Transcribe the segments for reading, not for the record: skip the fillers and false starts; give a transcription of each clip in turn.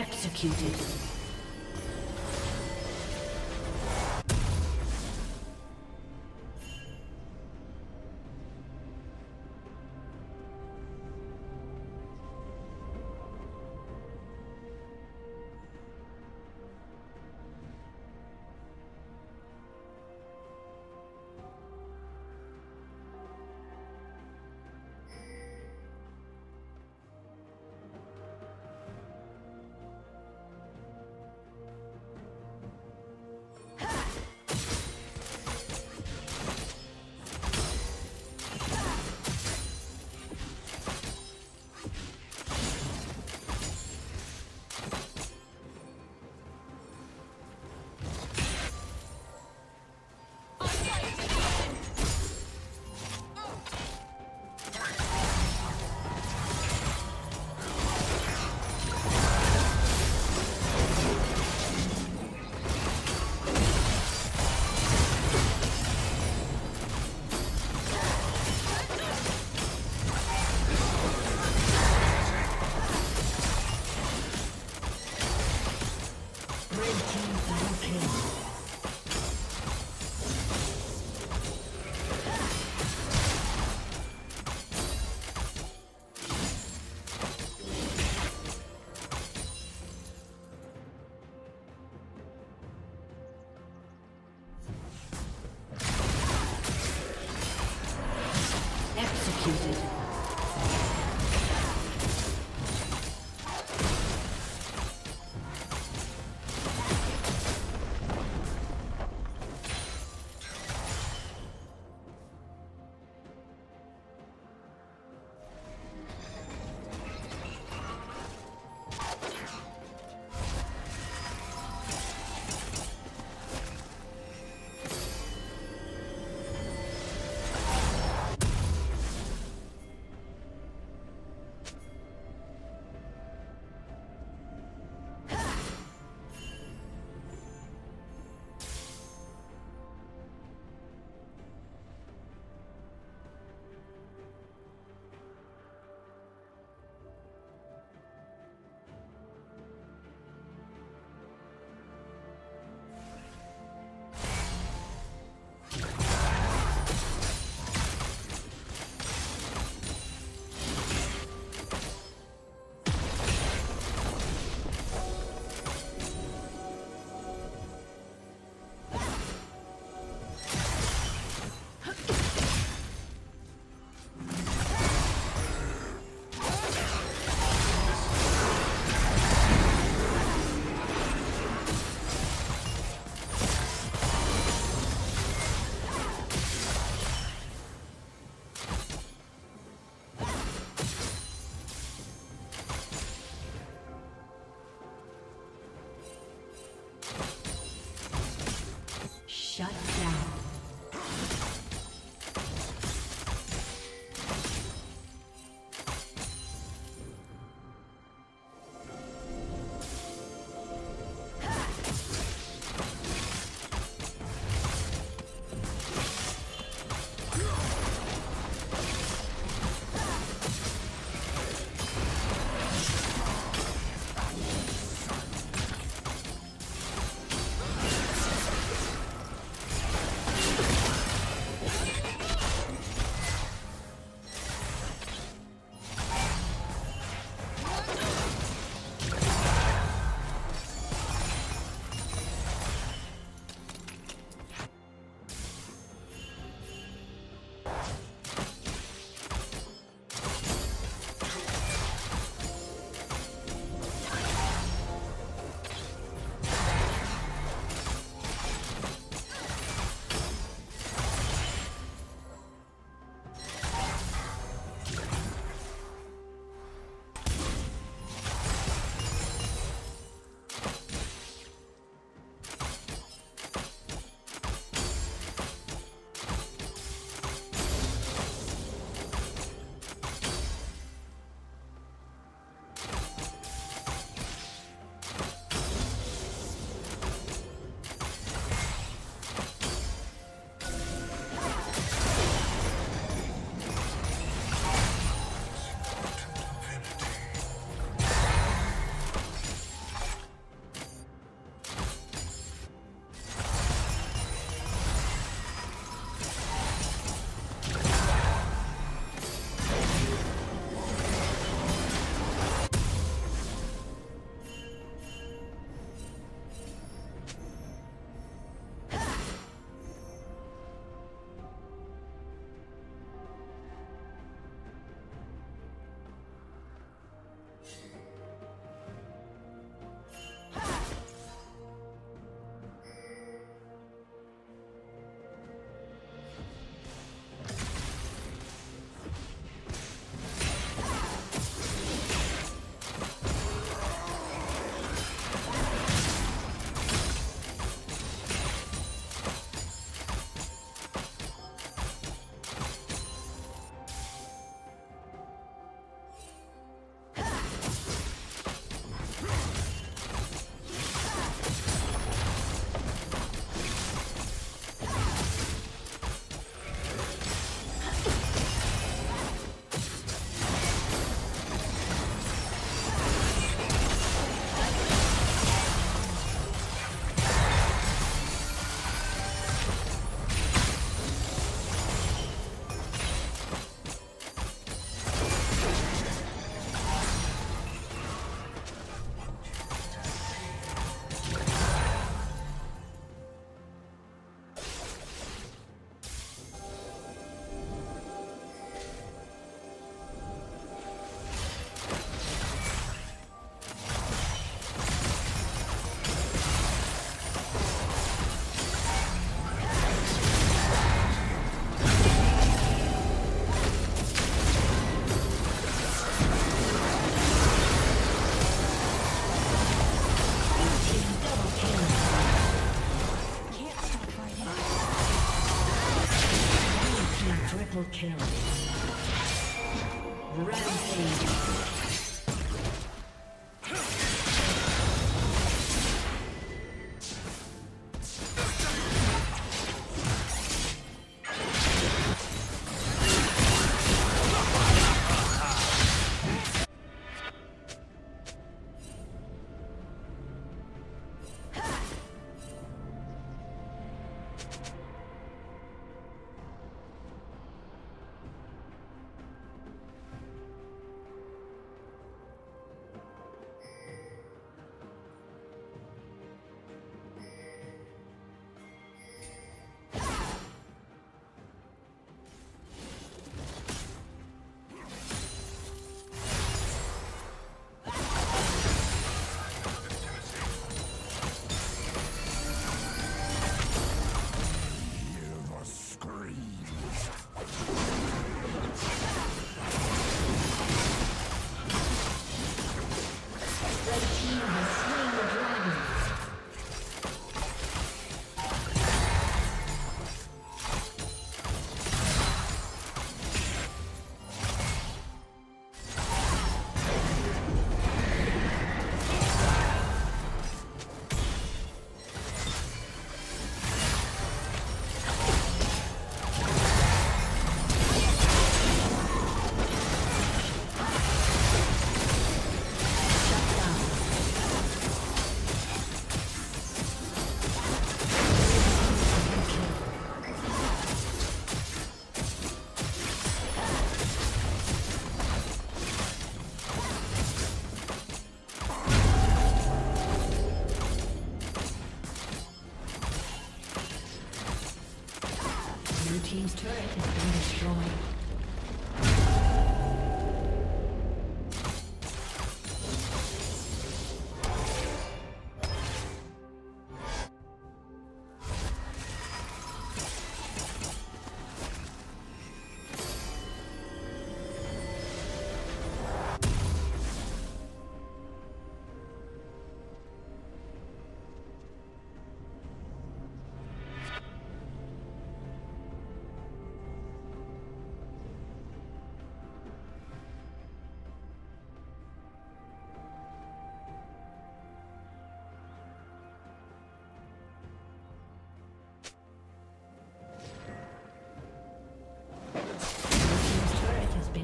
executed. Triple kill. Rampage. Team's turret has been destroyed.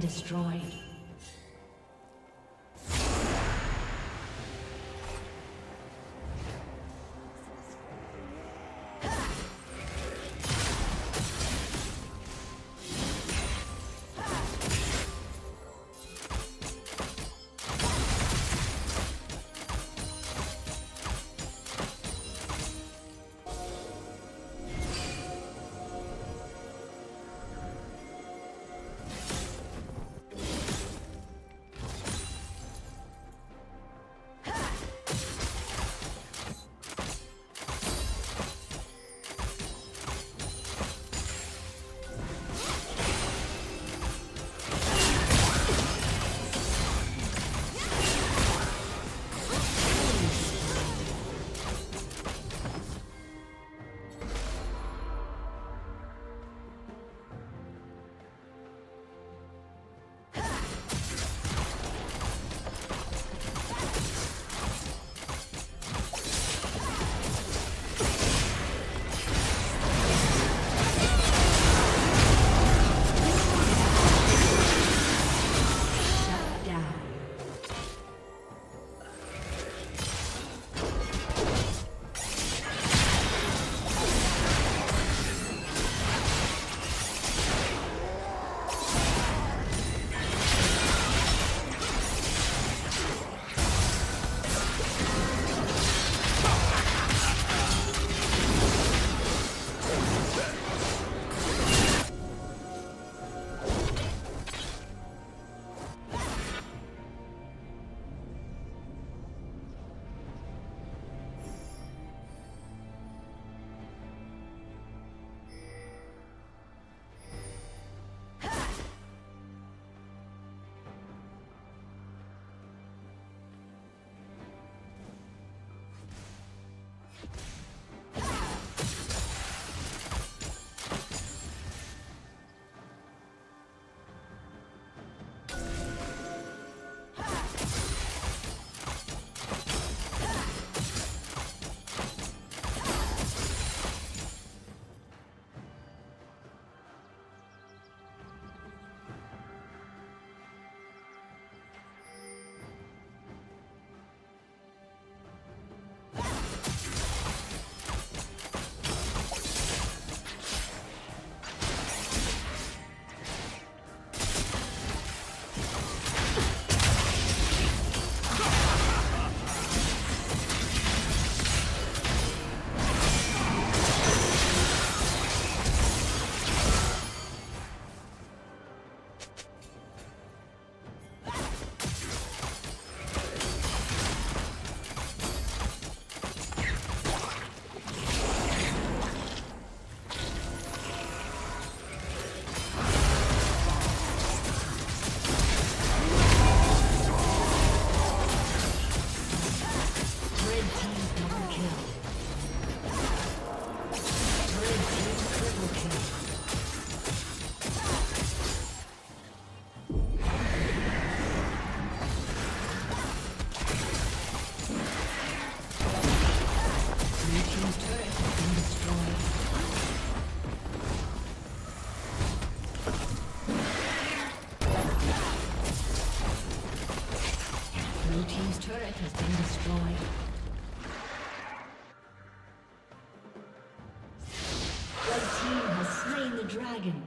Destroyed. turret has been destroyed. Dragon.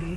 Blue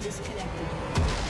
Disconnected.